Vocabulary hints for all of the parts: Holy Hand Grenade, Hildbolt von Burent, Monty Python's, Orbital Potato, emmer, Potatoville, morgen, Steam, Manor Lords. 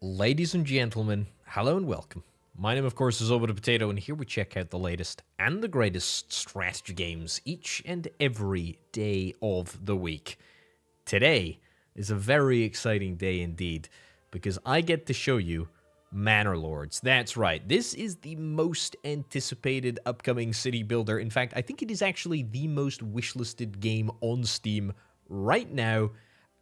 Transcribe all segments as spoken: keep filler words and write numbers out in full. Ladies and gentlemen, hello and welcome. My name, of course, is Orbital Potato, and here we check out the latest and the greatest strategy games each and every day of the week. Today is a very exciting day indeed, because I get to show you Manor Lords. That's right, this is the most anticipated upcoming city builder. In fact, I think it is actually the most wishlisted game on Steam right now.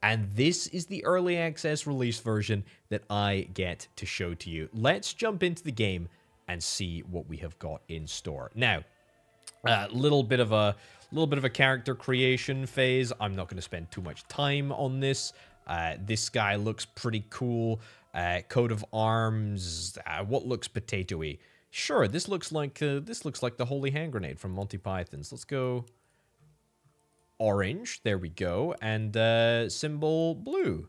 And this is the early access release version that I get to show to you. Let's jump into the game and see what we have got in store. Now, a little bit of a little bit of a character creation phase. I'm not going to spend too much time on this. Uh, this guy looks pretty cool. Uh, coat of arms. Uh, what looks potato-y? Sure, this looks like uh, this looks like the Holy Hand Grenade from Monty Python's. Let's go. Orange, there we go, and uh, symbol blue.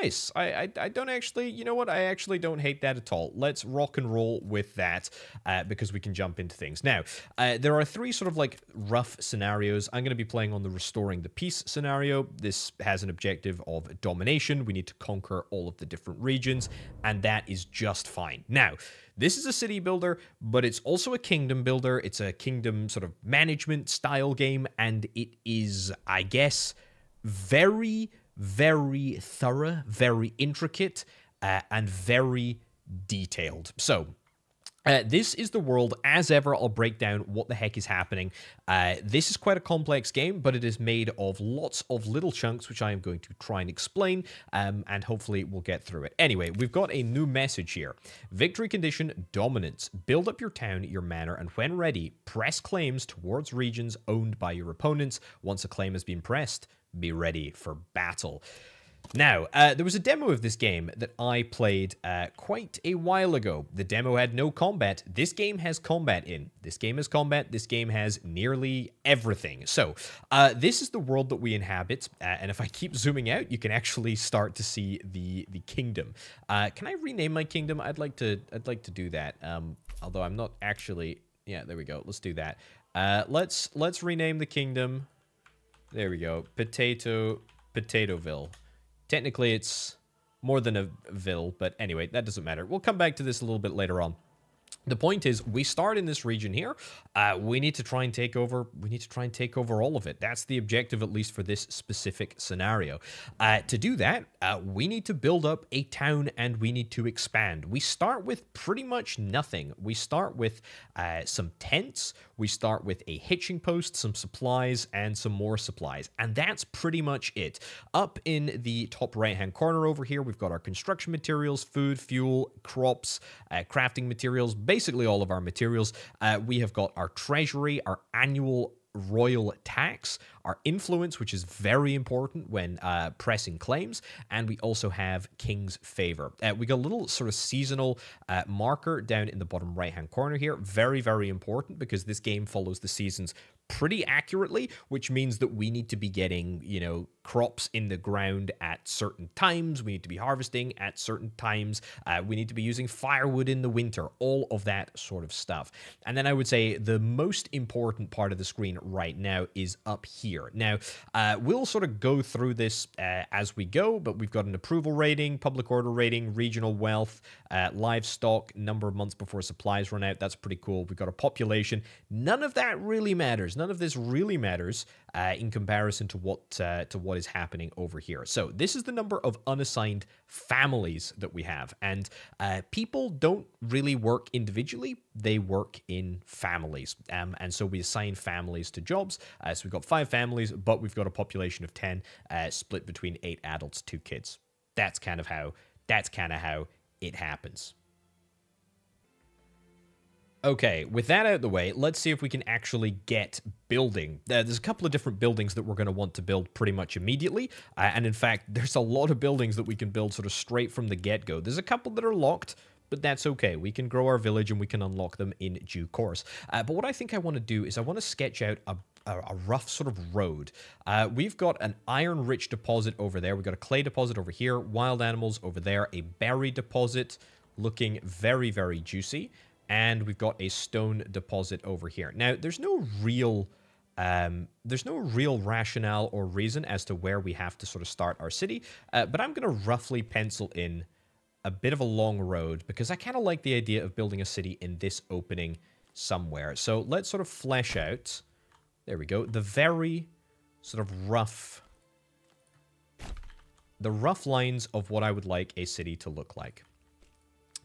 Nice. I, I I don't actually, you know what, I actually don't hate that at all. Let's rock and roll with that uh, because we can jump into things. Now, uh, there are three sort of like rough scenarios. I'm going to be playing on the Restoring the Peace scenario. This has an objective of domination. We need to conquer all of the different regions, and that is just fine. Now, this is a city builder, but it's also a kingdom builder. It's a kingdom sort of management style game, and it is, I guess, very... very thorough, very intricate, uh, and very detailed. So, uh, this is the world. As ever, I'll break down what the heck is happening. Uh, this is quite a complex game, but it is made of lots of little chunks, which I am going to try and explain, um, and hopefully we'll get through it. Anyway, we've got a new message here. Victory condition, dominance. Build up your town, your manor, and when ready, press claims towards regions owned by your opponents. Once a claim has been pressed, be ready for battle. Now, uh, there was a demo of this game that I played uh, quite a while ago. The demo had no combat. This game has combat in. This game has combat. This game has nearly everything. So, uh, this is the world that we inhabit. Uh, and if I keep zooming out, you can actually start to see the the kingdom. Uh, can I rename my kingdom? I'd like to. I'd like to do that. Um, although I'm not actually. Yeah, there we go. Let's do that. Uh, let's let's rename the kingdom. There we go. Potato, Potatoville. Technically, it's more than a ville, but anyway, that doesn't matter. We'll come back to this a little bit later on. The point is, we start in this region here. Uh, we need to try and take over. We need to try and take over all of it. That's the objective, at least for this specific scenario. Uh, to do that, uh, we need to build up a town and we need to expand. We start with pretty much nothing. We start with uh, some tents. We start with a hitching post, some supplies, and some more supplies. And that's pretty much it. Up in the top right-hand corner over here, we've got our construction materials, food, fuel, crops, uh, crafting materials, basically all of our materials. Uh, we have got our treasury, our annual royal tax, our influence, which is very important when uh, pressing claims, and we also have King's Favor. Uh, we got a little sort of seasonal uh, marker down in the bottom right-hand corner here. Very, very important because this game follows the seasons pretty accurately, which means that we need to be getting, you know, crops in the ground at certain times. We need to be harvesting at certain times. Uh, we need to be using firewood in the winter, all of that sort of stuff. And then I would say the most important part of the screen right now is up here. Now, uh, we'll sort of go through this uh, as we go, but we've got an approval rating, public order rating, regional wealth, uh, livestock, number of months before supplies run out. That's pretty cool. We've got a population. None of that really matters. None of this really matters uh, in comparison to what uh, to what is happening over here. So this is the number of unassigned families that we have, and uh, people don't really work individually; they work in families. Um, and so we assign families to jobs. Uh, so we've got five families, but we've got a population of ten, uh, split between eight adults, two kids. That's kind of how that's kind of how it happens. Okay, with that out of the way, let's see if we can actually get building. Uh, there's a couple of different buildings that we're going to want to build pretty much immediately. Uh, and in fact, there's a lot of buildings that we can build sort of straight from the get-go. There's a couple that are locked, but that's okay. We can grow our village and we can unlock them in due course. Uh, but what I think I want to do is I want to sketch out a, a, a rough sort of road. Uh, we've got an iron-rich deposit over there. We've got a clay deposit over here, wild animals over there, a berry deposit looking very, very juicy. And we've got a stone deposit over here. Now, there's no real, um, there's no real rationale or reason as to where we have to sort of start our city, uh, but I'm going to roughly pencil in a bit of a long road, because I kind of like the idea of building a city in this opening somewhere. So let's sort of flesh out, there we go, the very sort of rough, the rough lines of what I would like a city to look like.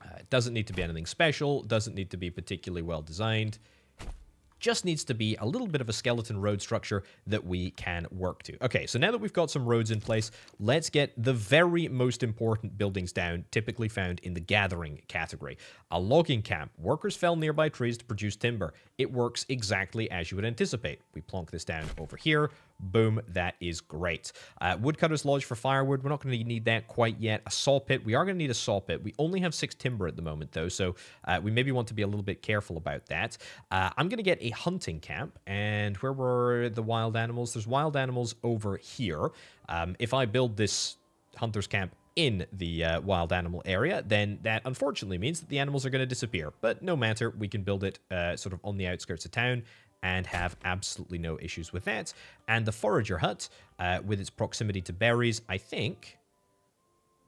Uh, it doesn't need to be anything special, doesn't need to be particularly well designed, just needs to be a little bit of a skeleton road structure that we can work to. Okay, so now that we've got some roads in place, let's get the very most important buildings down, typically found in the gathering category. A logging camp. Workers fell nearby trees to produce timber. It works exactly as you would anticipate. We plonk this down over here. Boom, that is great. Uh, Woodcutter's Lodge for firewood. We're not going to need that quite yet. A sawpit. We are going to need a sawpit. We only have six timber at the moment, though, so uh, we maybe want to be a little bit careful about that. Uh, I'm going to get a hunting camp, and where were the wild animals? There's wild animals over here. Um, if I build this hunter's camp in the uh, wild animal area, then that unfortunately means that the animals are going to disappear. But no matter, we can build it uh, sort of on the outskirts of town and have absolutely no issues with that. And the forager hut, uh, with its proximity to berries, I think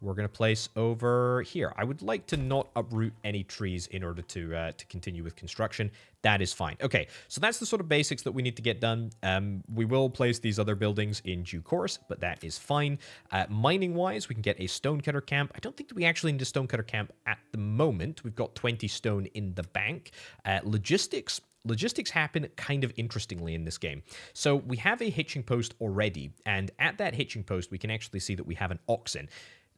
we're going to place over here. I would like to not uproot any trees in order to uh, to continue with construction. That is fine. Okay, so that's the sort of basics that we need to get done. Um, we will place these other buildings in due course, but that is fine. Uh, Mining-wise, we can get a stonecutter camp. I don't think that we actually need a stonecutter camp at the moment. We've got twenty stone in the bank. Uh, logistics. Logistics happen kind of interestingly in this game. So we have a hitching post already, and at that hitching post, we can actually see that we have an oxen.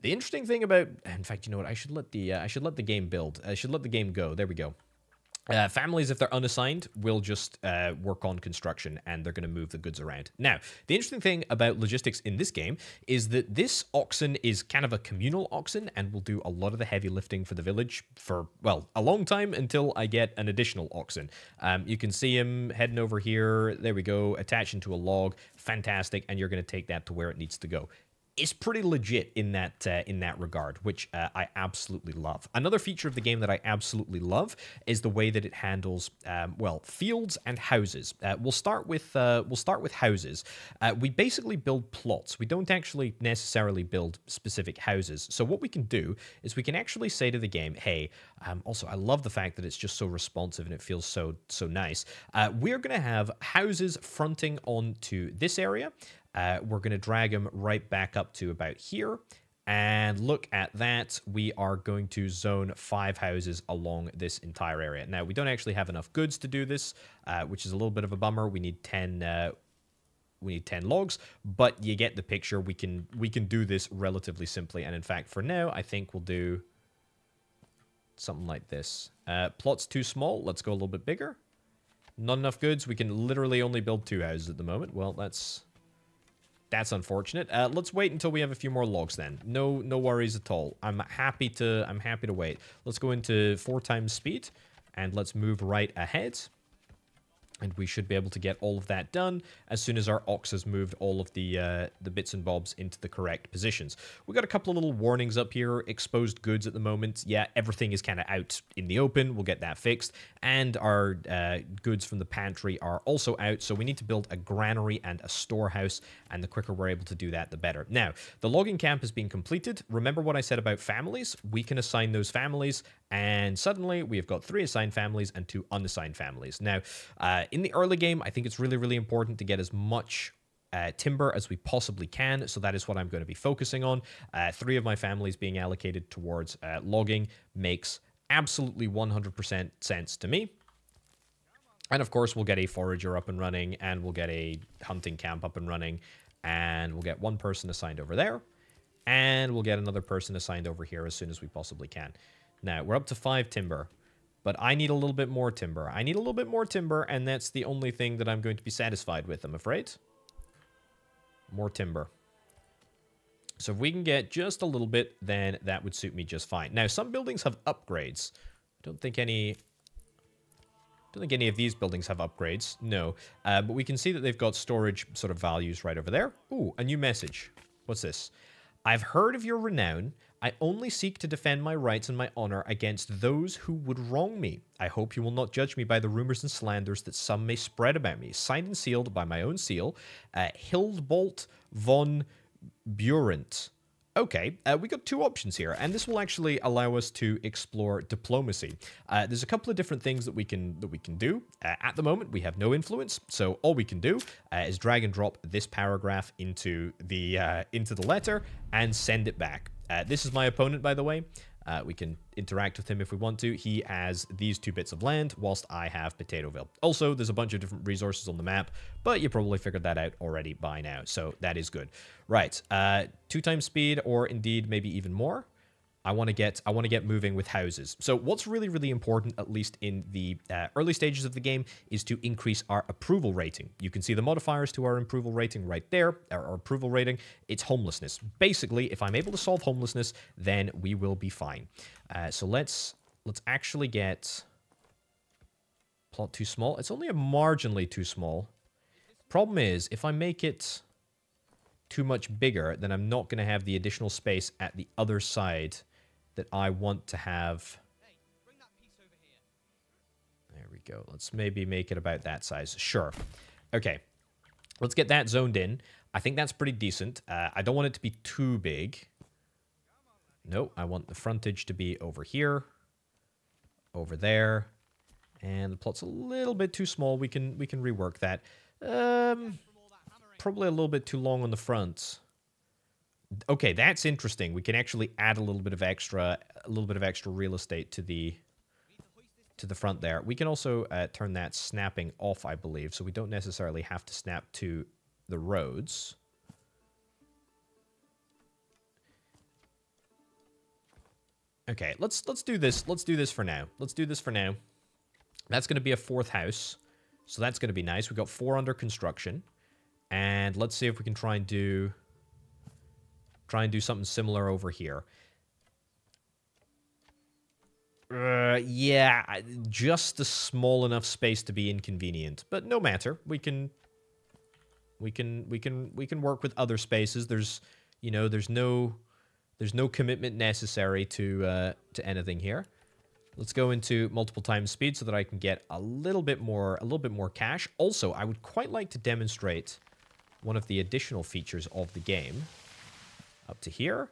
The interesting thing about, in fact, you know what? I should let the uh, I should let the game build. I should let the game go. There we go. Uh, families, if they're unassigned, will just uh, work on construction, and they're going to move the goods around. Now, the interesting thing about logistics in this game is that this oxen is kind of a communal oxen and will do a lot of the heavy lifting for the village for, well, a long time until I get an additional oxen. Um, you can see him heading over here. There we go. Attaching to a log. Fantastic. And you're going to take that to where it needs to go. It's pretty legit in that uh, in that regard, which uh, I absolutely love. Another feature of the game that I absolutely love is the way that it handles um, well, fields and houses. Uh, we'll start with uh, we'll start with houses. Uh, we basically build plots. We don't actually necessarily build specific houses. So what we can do is we can actually say to the game, "Hey," um, also I love the fact that it's just so responsive and it feels so so nice. Uh, we're gonna have houses fronting onto this area. Uh, we're going to drag them right back up to about here. And look at that. We are going to zone five houses along this entire area. Now, we don't actually have enough goods to do this, uh, which is a little bit of a bummer. We need ten... Uh, We need ten logs, but you get the picture. We can, we can do this relatively simply. And in fact, for now, I think we'll do something like this. Uh, plot's too small. Let's go a little bit bigger. Not enough goods. We can literally only build two houses at the moment. Well, that's... That's unfortunate. Uh, let's wait until we have a few more logs then. No, no worries at all. I'm happy to. I'm happy to wait. Let's go into four times speed, and let's move right ahead. And we should be able to get all of that done as soon as our ox has moved all of the uh, the bits and bobs into the correct positions. We've got a couple of little warnings up here. Exposed goods at the moment. Yeah, everything is kind of out in the open. We'll get that fixed. And our uh, goods from the pantry are also out. So we need to build a granary and a storehouse. And the quicker we're able to do that, the better. Now, the logging camp has been completed. Remember what I said about families? We can assign those families. And suddenly, we have got three assigned families and two unassigned families. Now, uh, in the early game, I think it's really, really important to get as much uh, timber as we possibly can. So that is what I'm going to be focusing on. Uh, three of my families being allocated towards uh, logging makes absolutely one hundred percent sense to me. And of course, we'll get a forager up and running, and we'll get a hunting camp up and running, and we'll get one person assigned over there, and we'll get another person assigned over here as soon as we possibly can. Now, we're up to five timber. But I need a little bit more timber. I need a little bit more timber, and that's the only thing that I'm going to be satisfied with, I'm afraid. More timber. So if we can get just a little bit, then that would suit me just fine. Now, some buildings have upgrades. I don't think any... I don't think any of these buildings have upgrades. No. Uh, but we can see that they've got storage sort of values right over there. Ooh, a new message. What's this? I've heard of your renown. I only seek to defend my rights and my honor against those who would wrong me. I hope you will not judge me by the rumors and slanders that some may spread about me. Signed and sealed by my own seal, uh, Hildbolt von Burent. Okay, uh, we got two options here, and this will actually allow us to explore diplomacy. Uh, there's a couple of different things that we can that we can do. Uh, at the moment, we have no influence, so all we can do uh, is drag and drop this paragraph into the uh, into the letter and send it back. Uh, this is my opponent, by the way. Uh, we can interact with him if we want to. He has these two bits of land, whilst I have Potatoeville. Also, there's a bunch of different resources on the map, but you probably figured that out already by now, so that is good. Right, uh, two times speed, or indeed maybe even more. I want to get I want to get moving with houses. So what's really, really important, at least in the uh, early stages of the game, is to increase our approval rating. You can see the modifiers to our approval rating right there. Our, our approval rating, it's homelessness. Basically, if I'm able to solve homelessness, then we will be fine. Uh, so let's let's actually get plot too small. It's only a marginally too small. Problem is, if I make it too much bigger, then I'm not going to have the additional space at the other side that I want to have. Hey, bring that piece over here. There we go. Let's maybe make it about that size. Sure. Okay. Let's get that zoned in. I think that's pretty decent. Uh, I don't want it to be too big. No, I want the frontage to be over here, over there, and the plot's a little bit too small. We can we can rework that. Um, probably a little bit too long on the front. Okay, that's interesting. We can actually add a little bit of extra, a little bit of extra real estate to the, to the front there. We can also uh, turn that snapping off, I believe, so we don't necessarily have to snap to the roads. Okay, let's let's do this. Let's do this for now. Let's do this for now. That's going to be a fourth house, so that's going to be nice. We've got four under construction, and let's see if we can try and do. Try and do something similar over here. Uh, yeah, just a small enough space to be inconvenient, but no matter. We can, we can, we can, we can work with other spaces. There's, you know, there's no, there's no commitment necessary to uh, to anything here. Let's go into multiple times speed so that I can get a little bit more, a little bit more cash. Also, I would quite like to demonstrate one of the additional features of the game. Up to here,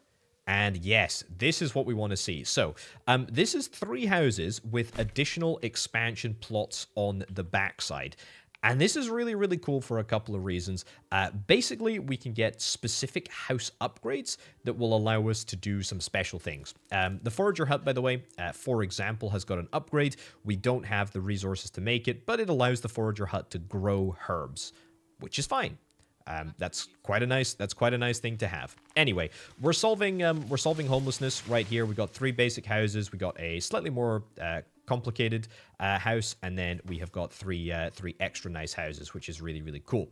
and yes, this is what we want to see. So um, this is three houses with additional expansion plots on the backside, and this is really, really cool for a couple of reasons. Uh, basically, we can get specific house upgrades that will allow us to do some special things. Um, the Forager Hut, by the way, uh, for example, has got an upgrade. We don't have the resources to make it, but it allows the Forager Hut to grow herbs, which is fine. Um, that's quite a nice. That's quite a nice thing to have. Anyway, we're solving um, we're solving homelessness right here. We got three basic houses. We got a slightly more uh, complicated uh, house, and then we have got three uh, three extra nice houses, which is really, really cool.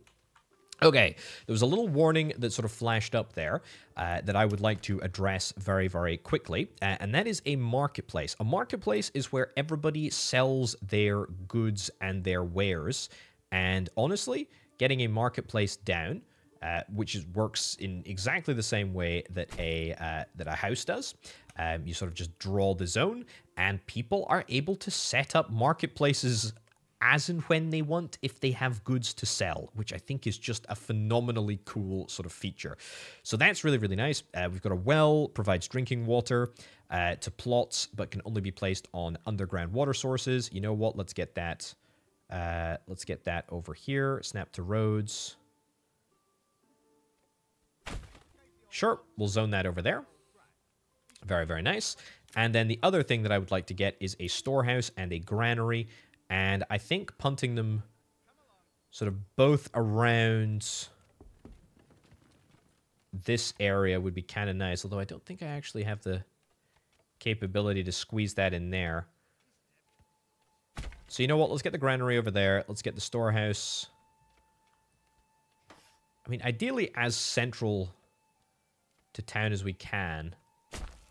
Okay, there was a little warning that sort of flashed up there uh, that I would like to address very, very quickly, uh, and that is a marketplace. A marketplace is where everybody sells their goods and their wares, and honestly, getting a marketplace down, uh, which is, works in exactly the same way that a uh, that a house does. Um, you sort of just draw the zone, and people are able to set up marketplaces as and when they want if they have goods to sell, which I think is just a phenomenally cool sort of feature. So that's really, really nice. Uh, we've got a well, provides drinking water uh, to plots, but can only be placed on underground water sources. You know what? Let's get that. Uh, let's get that over here. Snap to roads. Sure, we'll zone that over there. Very, very nice. And then the other thing that I would like to get is a storehouse and a granary. And I think punting them sort of both around this area would be kind of nice. Although I don't think I actually have the capability to squeeze that in there. So you know what? Let's get the granary over there. Let's get the storehouse. I mean, ideally as central to town as we can.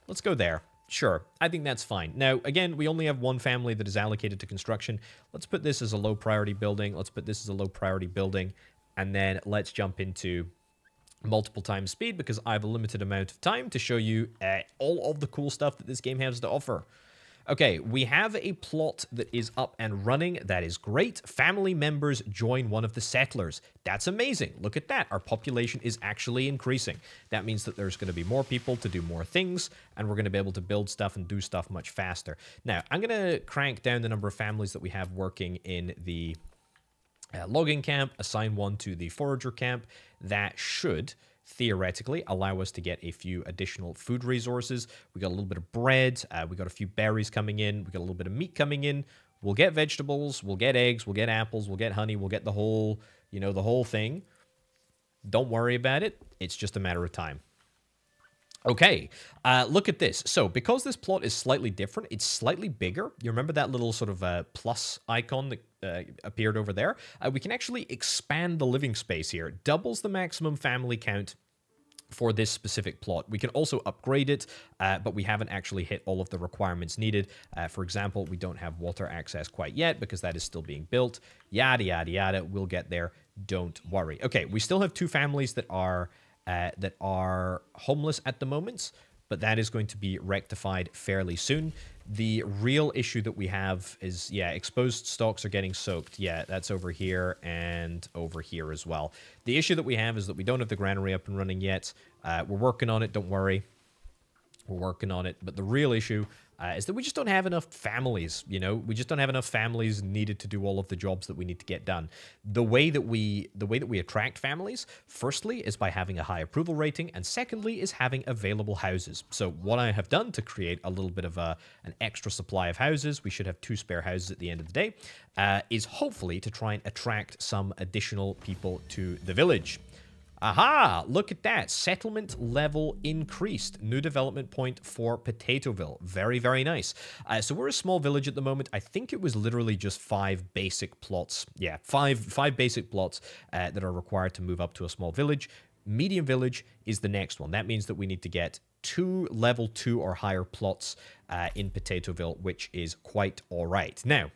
Let's go there. Sure. I think that's fine. Now, again, we only have one family that is allocated to construction. Let's put this as a low priority building. Let's put this as a low priority building. And then let's jump into multiple times speed because I have a limited amount of time to show you uh, all of the cool stuff that this game has to offer. Okay, we have a plot that is up and running. That is great. Family members join one of the settlers. That's amazing. Look at that. Our population is actually increasing. That means that there's going to be more people to do more things, and we're going to be able to build stuff and do stuff much faster. Now, I'm going to crank down the number of families that we have working in the uh, logging camp, assign one to the forager camp. That should theoretically allow us to get a few additional food resources. We got a little bit of bread, uh, we got a few berries coming in, we got a little bit of meat coming in. We'll get vegetables, we'll get eggs, we'll get apples, we'll get honey, we'll get the whole, you know, the whole thing. Don't worry about it. It's just a matter of time. Okay, uh, look at this. So because this plot is slightly different, it's slightly bigger. You remember that little sort of uh, plus icon that uh, appeared over there? Uh, we can actually expand the living space here. It doubles the maximum family count for this specific plot. We can also upgrade it, uh, but we haven't actually hit all of the requirements needed. Uh, for example, we don't have water access quite yet because that is still being built. Yada, yada, yada. We'll get there. Don't worry. Okay, we still have two families that are... Uh, that are homeless at the moment, but that is going to be rectified fairly soon. The real issue that we have is, yeah, exposed stocks are getting soaked. Yeah, that's over here and over here as well. The issue that we have is that we don't have the granary up and running yet. Uh, we're working on it, don't worry. We're working on it, but the real issue uh, is that we just don't have enough families, you know? We just don't have enough families needed to do all of the jobs that we need to get done. The way that we the way that we attract families, firstly, is by having a high approval rating, and secondly, is having available houses. So what I have done to create a little bit of a, an extra supply of houses, we should have two spare houses at the end of the day, uh, is hopefully to try and attract some additional people to the village. Aha! Look at that. Settlement level increased. New development point for Potatoville. Very, very nice. Uh, so we're a small village at the moment. I think it was literally just five basic plots. Yeah, five five basic plots uh, that are required to move up to a small village. Medium village is the next one. That means that we need to get two level two or higher plots uh, in Potatoville, which is quite all right. Now,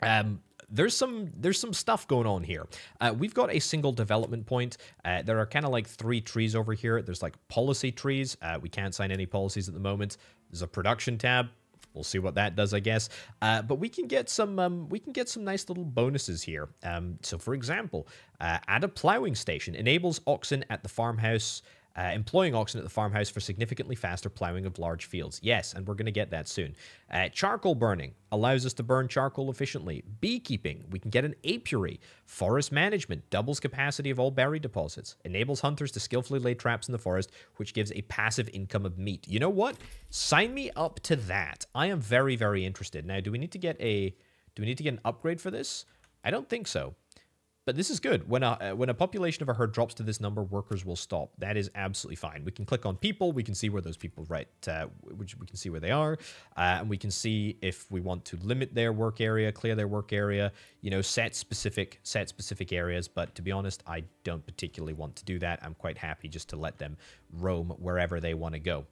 um... There's some there's some stuff going on here. Uh, we've got a single development point. Uh, there are kind of like three trees over here. There's like policy trees. Uh, we can't sign any policies at the moment. There's a production tab. We'll see what that does, I guess. Uh, but we can get some um, we can get some nice little bonuses here. Um, so for example, uh, add a plowing station. Enables oxen at the farmhouse. Uh, employing oxen at the farmhouse for significantly faster plowing of large fields. Yes, and we're going to get that soon. Uh, charcoal burning allows us to burn charcoal efficiently. Beekeeping, we can get an apiary. Forest management doubles capacity of all berry deposits. Enables hunters to skillfully lay traps in the forest, which gives a passive income of meat. You know what? Sign me up to that. I am very, very interested. Now, do we need to get a do we need to get an upgrade for this? I don't think so. But this is good. When a, uh, when a population of a herd drops to this number, workers will stop. That is absolutely fine. We can click on people. We can see where those people, right, uh, which we can see where they are. Uh, and we can see if we want to limit their work area, clear their work area, you know, set specific, set specific areas. But to be honest, I don't particularly want to do that. I'm quite happy just to let them roam wherever they want to go.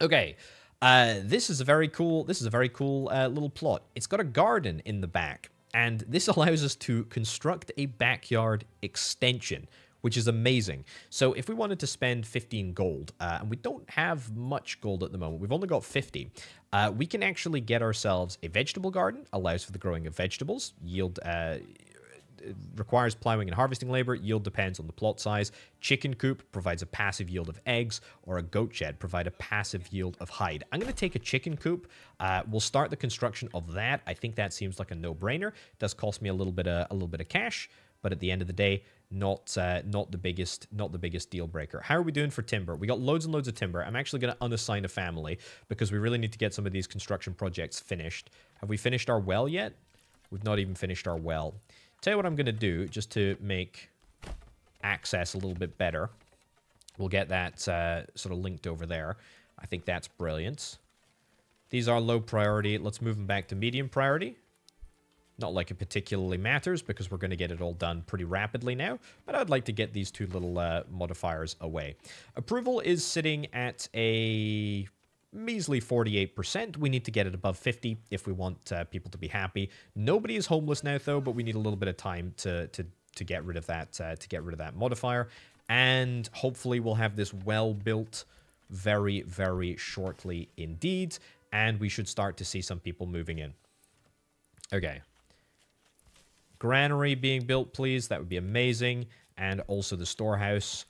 Okay. Uh, this is a very cool, this is a very cool uh, little plot. It's got a garden in the back. And this allows us to construct a backyard extension, which is amazing. So if we wanted to spend fifteen gold, uh, and we don't have much gold at the moment, we've only got fifty, uh, we can actually get ourselves a vegetable garden, allows for the growing of vegetables, yield... Uh, It requires plowing and harvesting labor. Yield depends on the plot size. Chicken coop provides a passive yield of eggs, or a goat shed provide a passive yield of hide. I'm going to take a chicken coop. Uh, we'll start the construction of that. I think that seems like a no-brainer. Does cost me a little bit of a little bit of cash, but at the end of the day, not uh, not the biggest not the biggest deal breaker. How are we doing for timber? We got loads and loads of timber. I'm actually going to unassign a family because we really need to get some of these construction projects finished. Have we finished our well yet? We've not even finished our well. Tell you what I'm going to do, just to make access a little bit better. We'll get that uh, sort of linked over there. I think that's brilliant. These are low priority. Let's move them back to medium priority. Not like it particularly matters, because we're going to get it all done pretty rapidly now. But I'd like to get these two little uh, modifiers away. Approval is sitting at a... measly forty-eight percent. We need to get it above fifty if we want uh, people to be happy. Nobody is homeless now, though, but we need a little bit of time to to to get rid of that uh, to get rid of that modifier, and hopefully we'll have this well built very, very shortly indeed. and we should start to see some people moving in. Okay. Granary being built, please. That would be amazing. And also the storehouse.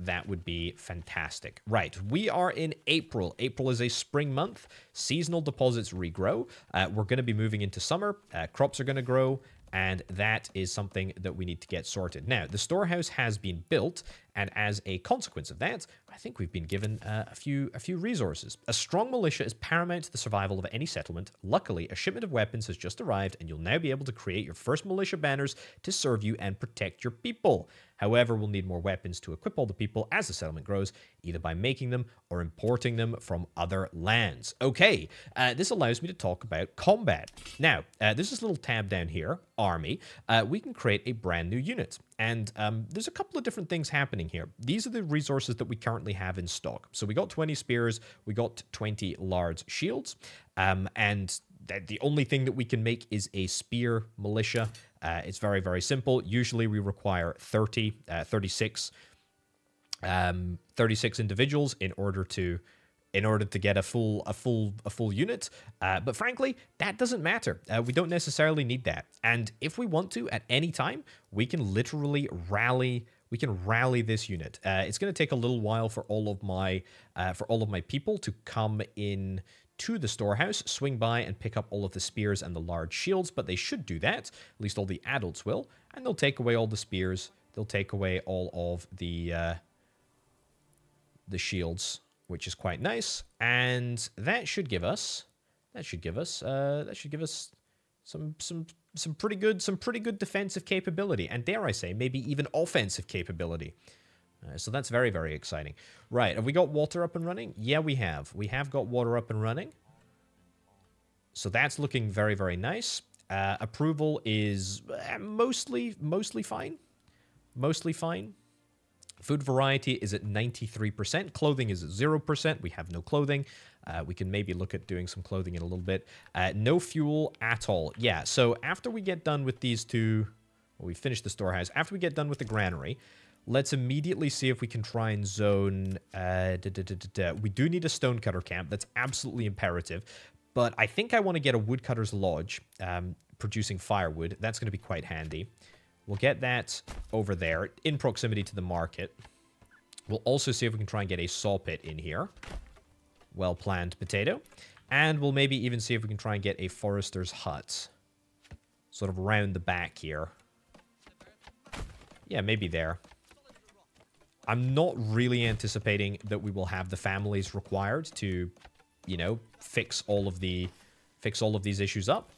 That would be fantastic. Right, we are in April. April is a spring month. Seasonal deposits regrow. Uh, we're going to be moving into summer. Uh, crops are going to grow. And that is something that we need to get sorted. Now, the storehouse has been built, and as a consequence of that, I think we've been given uh, a few a few resources. A strong militia is paramount to the survival of any settlement. Luckily, a shipment of weapons has just arrived, and you'll now be able to create your first militia banners to serve you and protect your people. However, we'll need more weapons to equip all the people as the settlement grows, either by making them or importing them from other lands. Okay, uh, this allows me to talk about combat. Now, uh, there's this little tab down here, Army. Uh, we can create a brand new unit. And um, there's a couple of different things happening here. These are the resources that we currently have in stock. So we got twenty spears, we got twenty large shields, um, and th the only thing that we can make is a spear militia. Uh, it's very, very simple. Usually we require thirty, thirty-six individuals in order to in order to get a full a full a full unit. Uh, but frankly, that doesn't matter. Uh, we don't necessarily need that. And if we want to, at any time, we can literally rally. We can rally this unit. Uh, it's going to take a little while for all of my uh, for all of my people to come in to the storehouse, swing by and pick up all of the spears and the large shields. But they should do that. At least all the adults will, and they'll take away all the spears. They'll take away all of the uh, the shields, which is quite nice, and that should give us, that should give us, uh, that should give us some some some pretty good some pretty good defensive capability, and dare I say, maybe even offensive capability. Uh, so that's very very exciting. Right, have we got water up and running? Yeah, we have. We have got water up and running. So that's looking very very nice. Uh, approval is mostly mostly fine, mostly fine. Food variety is at ninety-three percent. Clothing is at zero percent. We have no clothing. Uh, we can maybe look at doing some clothing in a little bit. Uh, no fuel at all. Yeah, so after we get done with these two... Well, we finish the storehouse. After we get done with the granary, let's immediately see if we can try and zone... Uh, da, da, da, da, da. We do need a stonecutter camp. That's absolutely imperative. But I think I want to get a woodcutter's lodge um, producing firewood. That's going to be quite handy. We'll get that over there, in proximity to the market. We'll also see if we can try and get a saw pit in here. Well-planned potato. And we'll maybe even see if we can try and get a forester's hut. Sort of round the back here. Yeah, maybe there. I'm not really anticipating that we will have the families required to, you know, fix all of the, fix all of these issues up.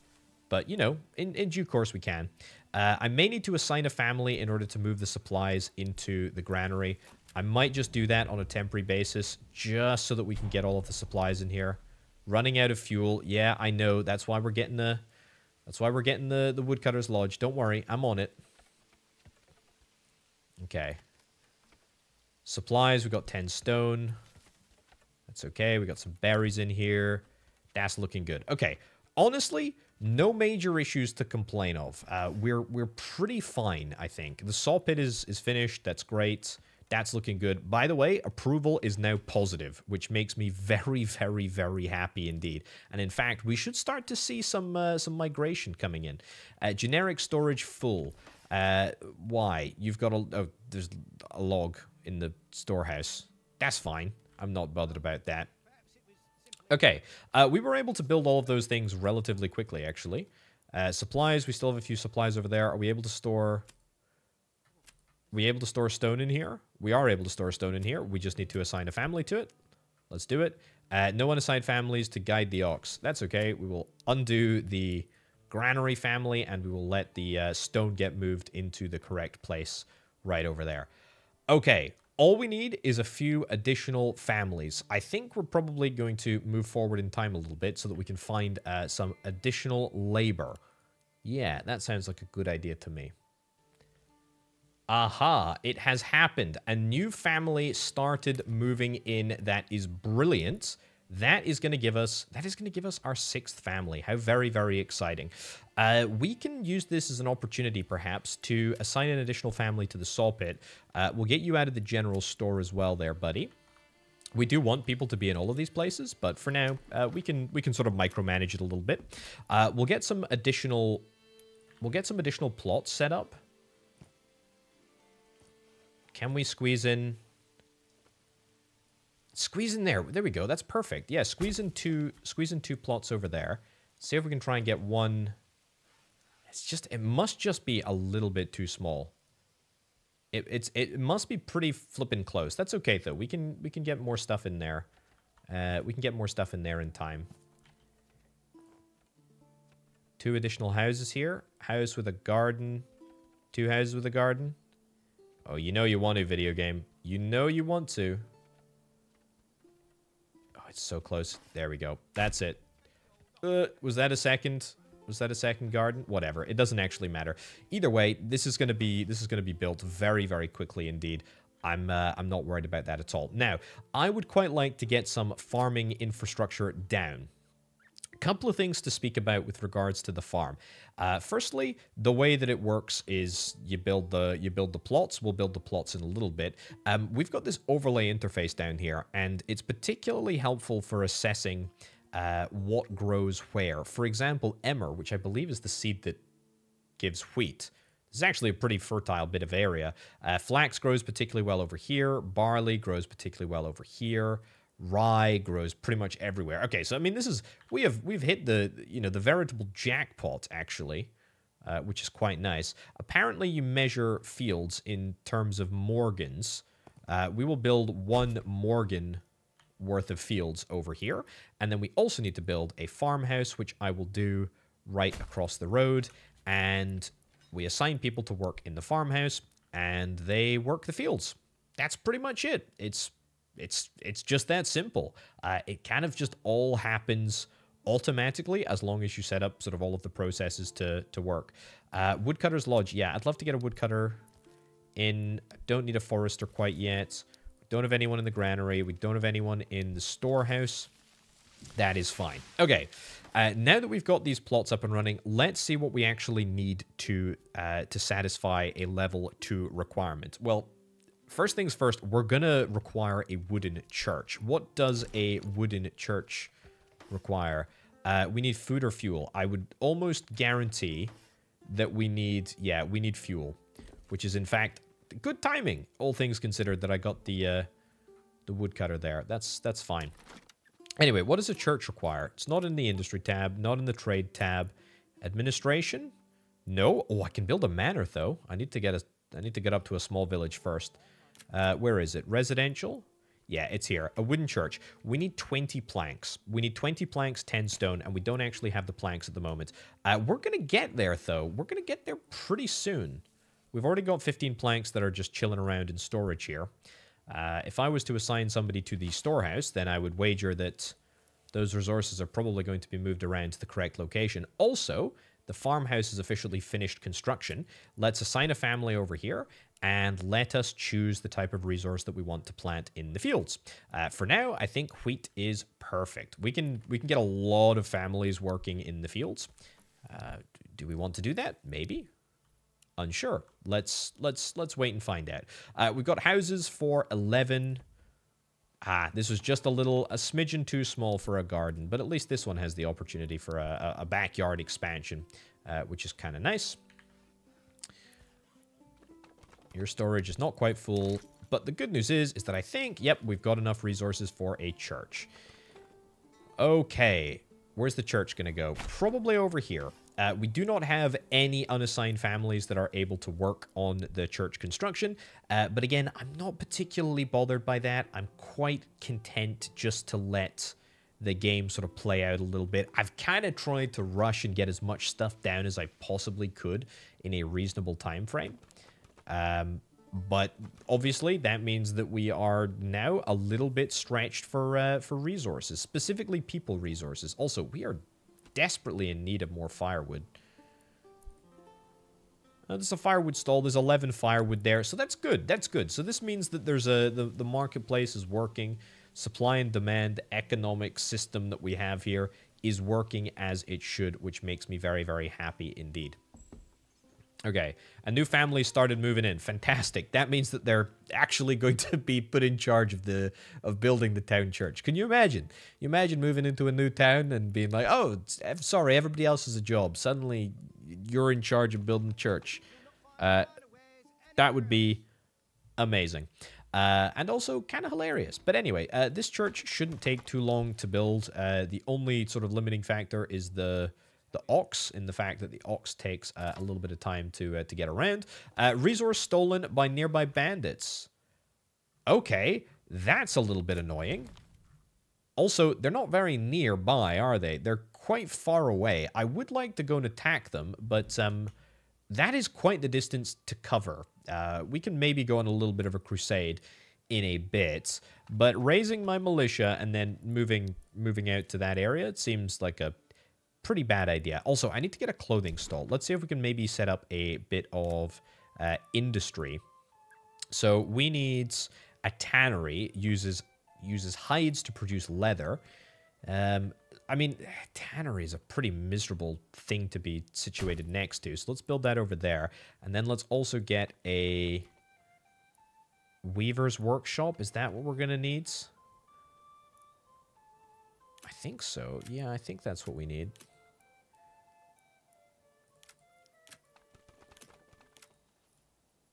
But, you know, in, in due course we can. Uh, I may need to assign a family in order to move the supplies into the granary. I might just do that on a temporary basis, just so that we can get all of the supplies in here. Running out of fuel. Yeah, I know. That's why we're getting the, that's why we're getting the, the woodcutter's lodge. Don't worry, I'm on it. Okay. Supplies, we got ten stone. That's okay. We got some berries in here. That's looking good. Okay. Honestly, no major issues to complain of. Uh, we're we're pretty fine, I think. The saw pit is, is finished. That's great. That's looking good. By the way, approval is now positive, which makes me very, very, very happy indeed. And in fact, we should start to see some, uh, some migration coming in. Uh, generic storage full. Uh, why? You've got a... Oh, there's a log in the storehouse. That's fine. I'm not bothered about that. Okay, uh, we were able to build all of those things relatively quickly, actually. Uh, supplies, we still have a few supplies over there. Are we able to store... Are we able to store stone in here? We are able to store stone in here. We just need to assign a family to it. Let's do it. Uh, no unassigned families to guide the ox. That's okay. We will undo the granary family, and we will let the uh, stone get moved into the correct place right over there. Okay. All we need is a few additional families. I think we're probably going to move forward in time a little bit so that we can find uh, some additional labor. Yeah, that sounds like a good idea to me. Aha, it has happened. A new family started moving in. That is brilliant. That is going to give us, that is going to give us our sixth family. How very, very exciting. Uh, we can use this as an opportunity, perhaps, to assign an additional family to the saw pit. Uh, we'll get you out of the general store as well there, buddy. We do want people to be in all of these places, but for now, uh, we can we can sort of micromanage it a little bit. Uh, we'll get some additional we'll get some additional plots set up. Can we squeeze in? Squeeze in there. There we go. That's perfect. Yeah, squeeze in two squeeze in two plots over there. See if we can try and get one. It's just, it must just be a little bit too small. It, it's, it must be pretty flippin' close. That's okay, though. We can, we can get more stuff in there. Uh, we can get more stuff in there in time. Two additional houses here. House with a garden. Two houses with a garden. Oh, you know you want to, video game. You know you want to. Oh, it's so close. There we go. That's it. Uh, was that a second? Was that a second garden? Whatever. It doesn't actually matter. Either way, this is going to be this is going to be built very, very quickly indeed. I'm uh, I'm not worried about that at all. Now, I would quite like to get some farming infrastructure down. A couple of things to speak about with regards to the farm. Uh, firstly, the way that it works is you build the you build the plots. We'll build the plots in a little bit. Um, we've got this overlay interface down here, and it's particularly helpful for assessing Uh, what grows where. For example, emmer, which I believe is the seed that gives wheat. This is actually a pretty fertile bit of area. Uh, flax grows particularly well over here. Barley grows particularly well over here. Rye grows pretty much everywhere. Okay, so I mean, this is we have we've hit the you know the veritable jackpot actually, uh, which is quite nice. Apparently, you measure fields in terms of morgens. Uh, we will build one morgen worth of fields over here, and then we also need to build a farmhouse, which I will do right across the road, and we assign people to work in the farmhouse and they work the fields. That's pretty much it. It's it's it's just that simple. Uh, it kind of just all happens automatically as long as you set up sort of all of the processes to to work. Uh, woodcutter's lodge, yeah, I'd love to get a woodcutter in. Don't need a forester quite yet. Don't have anyone in the granary. We don't have anyone in the storehouse. That is fine. Okay, uh, now that we've got these plots up and running, let's see what we actually need to uh, to satisfy a level two requirement. Well, first things first, we're gonna require a wooden church. What does a wooden church require? Uh, we need food or fuel. I would almost guarantee that we need, yeah, we need fuel, which is in fact good timing, all things considered, that I got the uh, the woodcutter there. That's that's fine. Anyway, what does a church require? It's not in the industry tab, not in the trade tab. Administration? No. Oh, I can build a manor though. I need to get a. I need to get up to a small village first. Uh, where is it? Residential? Yeah, it's here. A wooden church. We need twenty planks. We need twenty planks, ten stone, and we don't actually have the planks at the moment. Uh, we're gonna get there though. We're gonna get there pretty soon. We've already got fifteen planks that are just chilling around in storage here. Uh, if I was to assign somebody to the storehouse, then I would wager that those resources are probably going to be moved around to the correct location. Also, the farmhouse is officially finished construction. Let's assign a family over here, and let us choose the type of resource that we want to plant in the fields. Uh, for now, I think wheat is perfect. We can, we can get a lot of families working in the fields. Uh, do we want to do that? Maybe. Unsure. Let's let's let's wait and find out. Uh, we've got houses for eleven. Ah, this was just a little a smidgen too small for a garden, but at least this one has the opportunity for a, a backyard expansion, uh, which is kind of nice. Your storage is not quite full, but the good news is is that I think yep we've got enough resources for a church. Okay, where's the church gonna go? Probably over here. Uh, we do not have any unassigned families that are able to work on the church construction. Uh, but again, I'm not particularly bothered by that. I'm quite content just to let the game sort of play out a little bit. I've kind of tried to rush and get as much stuff down as I possibly could in a reasonable time frame. Um, but obviously, that means that we are now a little bit stretched for, uh, for resources, specifically people resources. Also, we are desperately in need of more firewood. Now, there's a firewood stall. There's eleven firewood there, so that's good. That's good. So this means that there's a the, the marketplace is working. Supply and demand economic system that we have here is working as it should, which makes me very, very happy indeed. Okay, a new family started moving in. Fantastic. That means that they're actually going to be put in charge of the of building the town church. Can you imagine? You imagine moving into a new town and being like, oh, sorry, everybody else has a job. Suddenly, you're in charge of building the church. Uh, that would be amazing. Uh, and also kind of hilarious. But anyway, uh, this church shouldn't take too long to build. Uh, the only sort of limiting factor is the... the ox, in the fact that the ox takes uh, a little bit of time to uh, to get around. Uh, resource stolen by nearby bandits. Okay, that's a little bit annoying. Also, they're not very nearby, are they? They're quite far away. I would like to go and attack them, but um, that is quite the distance to cover. Uh, we can maybe go on a little bit of a crusade in a bit, but raising my militia and then moving moving out to that area, it seems like a pretty bad idea. Also, I need to get a clothing stall. Let's see if we can maybe set up a bit of uh, industry. So we need a tannery, uses uses hides to produce leather. Um, I mean, tannery is a pretty miserable thing to be situated next to. So let's build that over there. And then let's also get a weaver's workshop. Is that what we're going to need? I think so. Yeah, I think that's what we need.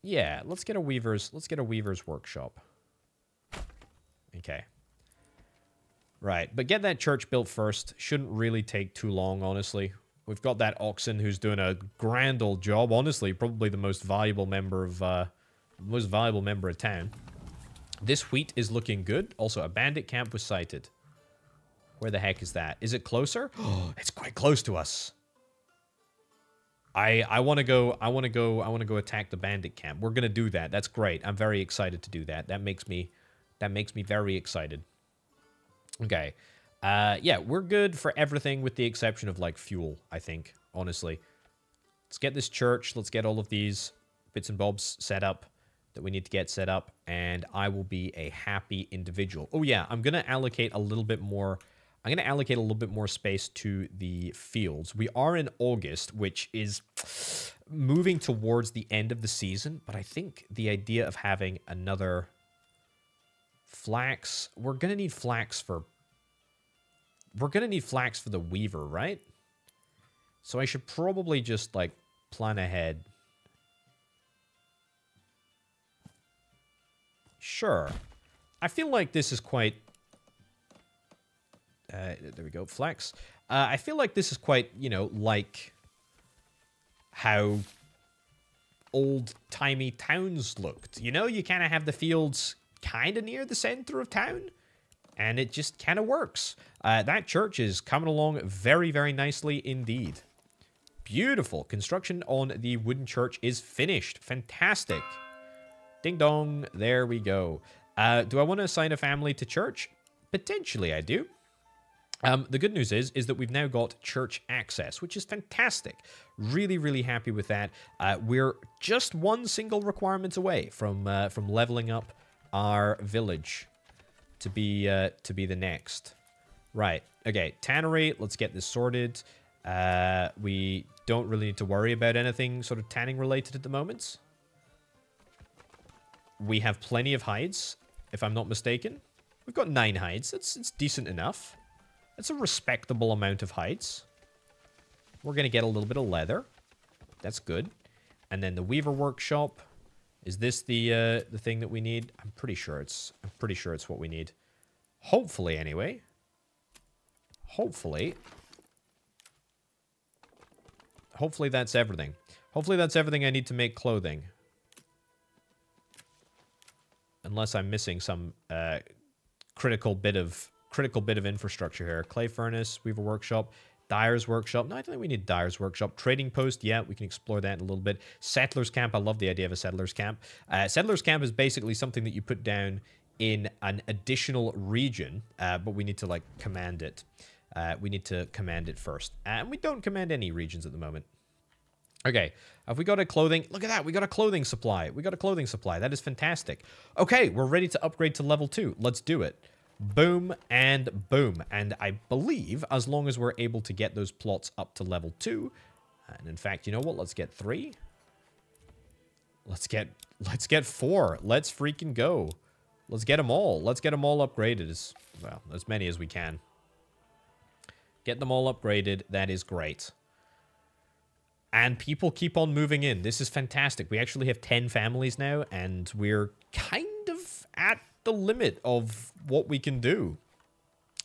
Yeah, let's get a weaver's, let's get a weaver's workshop. Okay. Right, but get that church built first. Shouldn't really take too long, honestly. We've got that oxen who's doing a grand old job. Honestly, probably the most valuable member of, uh, most valuable member of town. This wheat is looking good. Also, a bandit camp was sighted. Where the heck is that? Is it closer? Oh, it's quite close to us. I I want to go, I want to go, I want to go attack the bandit camp. We're going to do that. That's great. I'm very excited to do that. That makes me, that makes me very excited. Okay. Uh, yeah, we're good for everything with the exception of, like, fuel, I think, honestly. Let's get this church. Let's get all of these bits and bobs set up that we need to get set up, and I will be a happy individual. Oh, yeah, I'm going to allocate a little bit more... I'm going to allocate a little bit more space to the fields. We are in August, which is moving towards the end of the season, but I think the idea of having another flax, we're going to need flax for, we're going to need flax for the weaver, right? So I should probably just, like, plan ahead. Sure. I feel like this is quite... Uh, there we go, flax. Uh, I feel like this is quite, you know, like how old-timey towns looked. You know, you kind of have the fields kind of near the center of town, and it just kind of works. Uh, that church is coming along very, very nicely indeed. Beautiful. Construction on the wooden church is finished. Fantastic. Ding dong. There we go. Uh, do I want to assign a family to church? Potentially, I do. Um, the good news is, is that we've now got church access, which is fantastic. Really, really happy with that. Uh, we're just one single requirement away from uh, from leveling up our village to be uh, to be the next. Right. Okay. Tannery. Let's get this sorted. Uh, we don't really need to worry about anything sort of tanning related at the moment. We have plenty of hides, if I'm not mistaken. We've got nine hides. That's it's decent enough. That's a respectable amount of hides. We're going to get a little bit of leather. That's good. And then the weaver workshop. Is this the uh, the thing that we need? I'm pretty sure it's I'm pretty sure it's what we need. Hopefully, anyway. Hopefully. Hopefully that's everything. Hopefully that's everything I need to make clothing. Unless I'm missing some uh, critical bit of Critical bit of infrastructure here. Clay furnace, weaver workshop, dyer's workshop. No, I don't think we need dyer's workshop. Trading post, yeah, we can explore that in a little bit. Settlers camp, I love the idea of a settlers camp. Uh, settlers camp is basically something that you put down in an additional region, uh, but we need to, like, command it. Uh, we need to command it first. And we don't command any regions at the moment. Okay, have we got a clothing? Look at that, we got a clothing supply. We got a clothing supply, that is fantastic. Okay, we're ready to upgrade to level two. Let's do it. Boom and boom. And I believe as long as we're able to get those plots up to level two, and in fact, you know what? Let's get three. Let's get, let's get four. Let's freaking go. Let's get them all. Let's get them all upgraded. As, well, as many as we can. Get them all upgraded. That is great. And people keep on moving in. This is fantastic. We actually have ten families now, and we're kind of at the limit of what we can do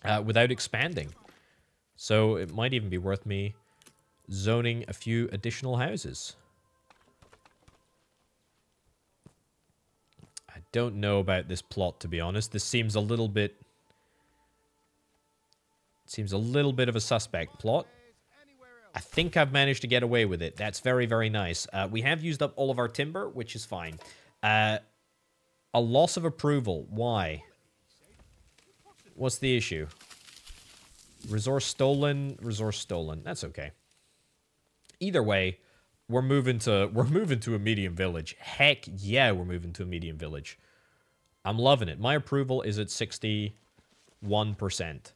uh, without expanding. So it might even be worth me zoning a few additional houses. I don't know about this plot, to be honest. This seems a little bit... Seems a little bit of a suspect plot. I think I've managed to get away with it. That's very, very nice. Uh, we have used up all of our timber, which is fine. Uh, a loss of approval. Why? What's the issue? Resource stolen. Resource stolen. That's okay. Either way, we're moving to we're moving to a medium village. Heck yeah, we're moving to a medium village. I'm loving it. My approval is at sixty-one percent,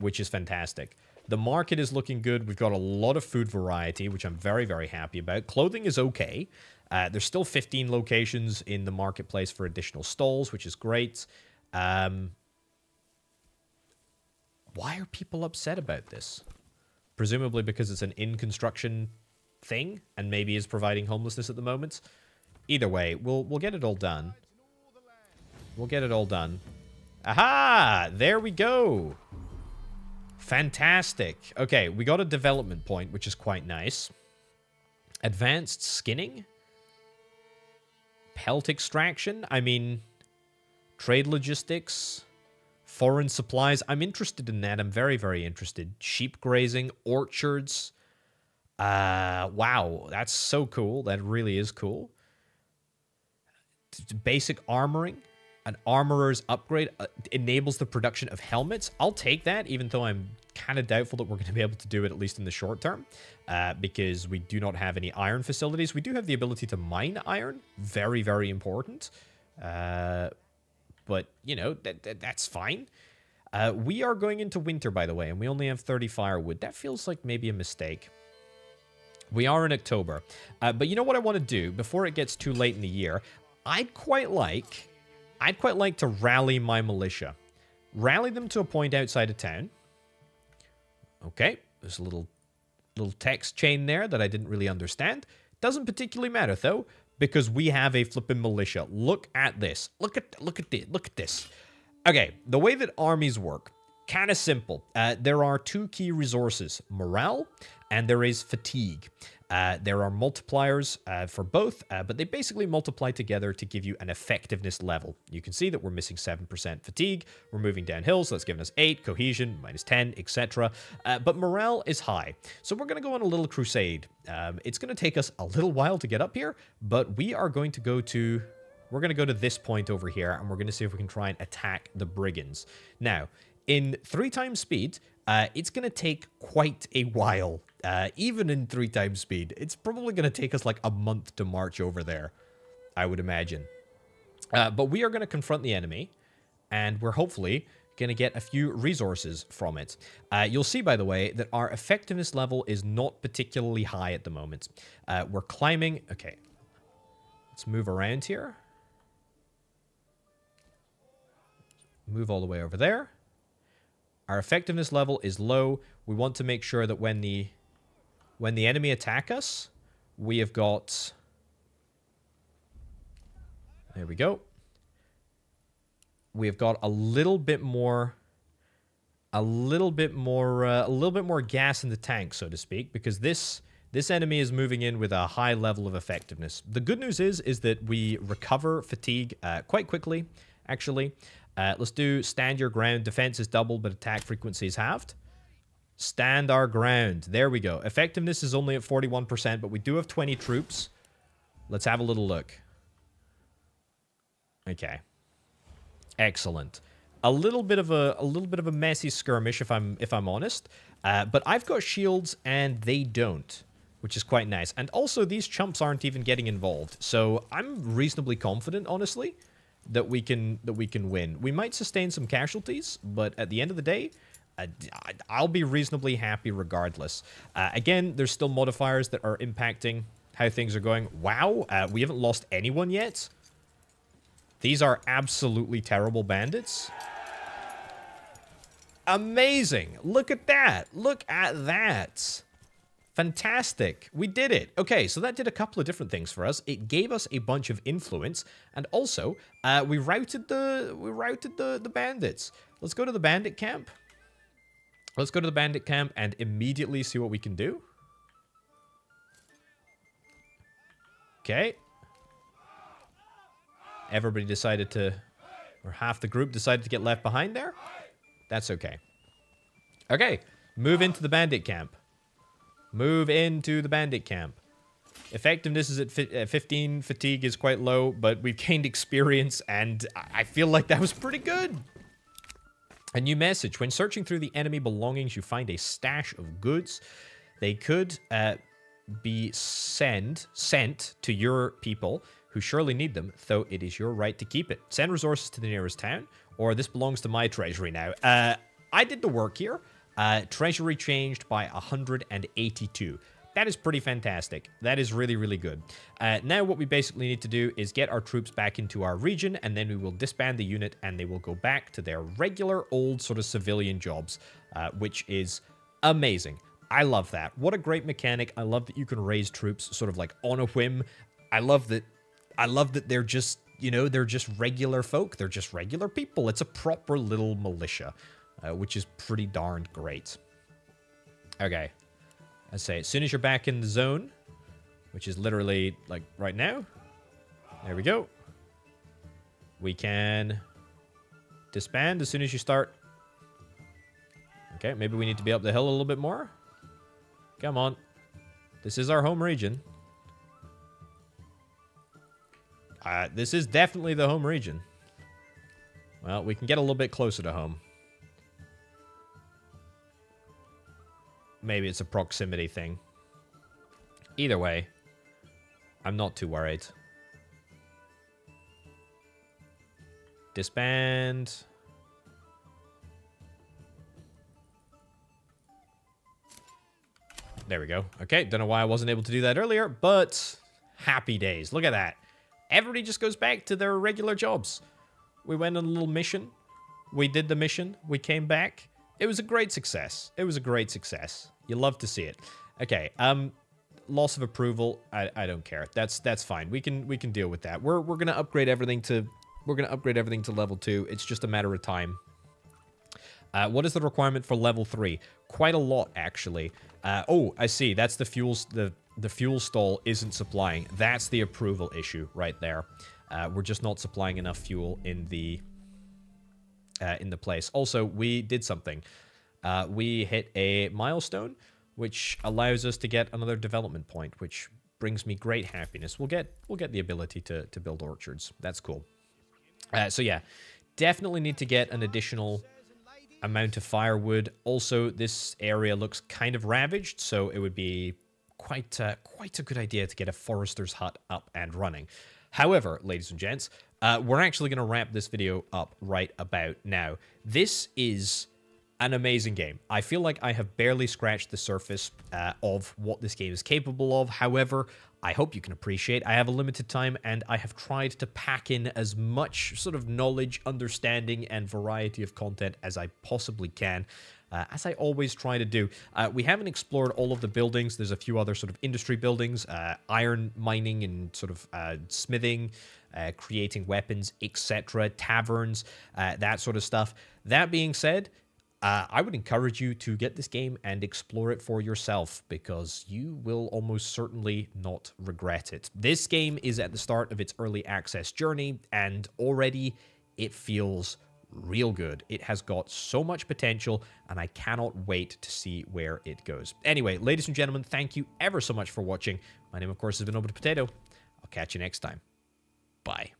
which is fantastic. The market is looking good. We've got a lot of food variety, which I'm very, very happy about. Clothing is okay. Uh, there's still fifteen locations in the marketplace for additional stalls, which is great. Um, why are people upset about this? Presumably because it's an in-construction thing and maybe is providing homelessness at the moment. Either way, we'll, we'll get it all done. We'll get it all done. Aha! There we go! Fantastic. Okay, we got a development point, which is quite nice. Advanced skinning? Pelt extraction? I mean, trade logistics? Foreign supplies? I'm interested in that. I'm very, very interested. Sheep grazing? Orchards? Uh, wow, that's so cool. That really is cool. Basic armoring? An armorer's upgrade uh, enables the production of helmets. I'll take that, even though I'm kind of doubtful that we're going to be able to do it, at least in the short term, uh, because we do not have any iron facilities. We do have the ability to mine iron. Very, very important. Uh, but, you know, that, that, that's fine. Uh, we are going into winter, by the way, and we only have thirty firewood. That feels like maybe a mistake. We are in October. Uh, but you know what I want to do before it gets too late in the year? I'd quite like... I'd quite like to rally my militia. Rally them to a point outside of town. Okay, there's a little, little text chain there that I didn't really understand. Doesn't particularly matter, though, because we have a flippin' militia. Look at this. Look at, look at this. Look at this. Okay, the way that armies work, kind of simple. Uh, there are two key resources, morale and there is fatigue. Uh, there are multipliers uh, for both, uh, but they basically multiply together to give you an effectiveness level. You can see that we're missing seven percent fatigue. We're moving downhill, so that's giving us eight, cohesion, minus ten, et cetera. Uh, but morale is high. So we're going to go on a little crusade. Um, it's going to take us a little while to get up here, but we are going to go to... We're going to go to this point over here, and we're going to see if we can try and attack the brigands. Now, in three times speed... Uh, it's going to take quite a while, uh, even in three times speed. It's probably going to take us like a month to march over there, I would imagine. Uh, but we are going to confront the enemy, and we're hopefully going to get a few resources from it. Uh, you'll see, by the way, that our effectiveness level is not particularly high at the moment. Uh, we're climbing. Okay, let's move around here. Move all the way over there. Our effectiveness level is low. We want to make sure that when the when the enemy attack us, we have got... There we go. We have got a little bit more a little bit more uh, a little bit more gas in the tank, so to speak, because this this enemy is moving in with a high level of effectiveness. The good news is is that we recover fatigue uh, quite quickly, actually. Uh, let's do stand your ground. Defense is doubled, but attack frequency is halved. Stand our ground. There we go. Effectiveness is only at forty-one percent, but we do have twenty troops. Let's have a little look. Okay. Excellent. A little bit of a a little bit of a messy skirmish, if I'm if I'm honest. Uh, but I've got shields and they don't, which is quite nice. And also these chumps aren't even getting involved, so I'm reasonably confident, honestly, that we can that we can win. We might sustain some casualties, but at the end of the day, uh, I'll be reasonably happy regardless. Uh, again, there's still modifiers that are impacting how things are going. Wow, uh, we haven't lost anyone yet. These are absolutely terrible bandits. Amazing. Look at that. Look at that. Fantastic. We did it. Okay, so that did a couple of different things for us. It gave us a bunch of influence, and also uh, we routed the we routed the the bandits. Let's go to the bandit camp. Let's go to the bandit camp and immediately see what we can do. Okay. Everybody decided to, or half the group decided to get left behind there. That's okay. Okay, move into the bandit camp. Move into the bandit camp. Effectiveness is at fifteen, fatigue is quite low, but we've gained experience, and I feel like that was pretty good. A new message. When searching through the enemy belongings, you find a stash of goods. They could uh, be send, sent to your people, who surely need them, though it is your right to keep it. Send resources to the nearest town, or this belongs to my treasury now. Uh, I did the work here. Uh, treasury changed by one hundred eighty-two. That is pretty fantastic. That is really, really good. Uh, now what we basically need to do is get our troops back into our region, and then we will disband the unit, and they will go back to their regular old sort of civilian jobs, uh, which is amazing. I love that. What a great mechanic. I love that you can raise troops sort of like on a whim. I love that, I love that they're just, you know, they're just regular folk. They're just regular people. It's a proper little militia. Uh, which is pretty darn great. Okay. I say, as soon as you're back in the zone, which is literally, like, right now. There we go. We can disband as soon as you start. Okay, maybe we need to be up the hill a little bit more. Come on. This is our home region. Uh, this is definitely the home region. Well, we can get a little bit closer to home. Maybe it's a proximity thing. Either way, I'm not too worried. Disband. There we go. Okay, don't know why I wasn't able to do that earlier, but happy days. Look at that. Everybody just goes back to their regular jobs. We went on a little mission. We did the mission. We came back. It was a great success. It was a great success. You love to see it. Okay. Um, loss of approval. I, I don't care. That's that's fine. We can we can deal with that. We're we're gonna upgrade everything to we're gonna upgrade everything to level two. It's just a matter of time. Uh, what is the requirement for level three? Quite a lot, actually. Uh, oh, I see. That's the fuels. The the fuel stall isn't supplying. That's the approval issue right there. Uh, we're just not supplying enough fuel in the. Uh, in the place. Also, we did something. Uh, we hit a milestone, which allows us to get another development point, which brings me great happiness. We'll get we'll get the ability to to build orchards. That's cool. Uh, so yeah, definitely need to get an additional amount of firewood. Also, this area looks kind of ravaged, so it would be quite uh, quite a good idea to get a forester's hut up and running. However, ladies and gents. Uh, we're actually going to wrap this video up right about now. This is an amazing game. I feel like I have barely scratched the surface uh, of what this game is capable of. However, I hope you can appreciate I have a limited time, and I have tried to pack in as much sort of knowledge, understanding, and variety of content as I possibly can. Uh, as I always try to do. Uh, we haven't explored all of the buildings. There's a few other sort of industry buildings, uh, iron mining and sort of uh, smithing, uh, creating weapons, et cetera, taverns, uh, that sort of stuff. That being said, uh, I would encourage you to get this game and explore it for yourself, because you will almost certainly not regret it. This game is at the start of its early access journey, and already it feels real good. It has got so much potential, and I cannot wait to see where it goes. Anyway, ladies and gentlemen, thank you ever so much for watching. My name, of course, has been Orbital Potato. I'll catch you next time. Bye.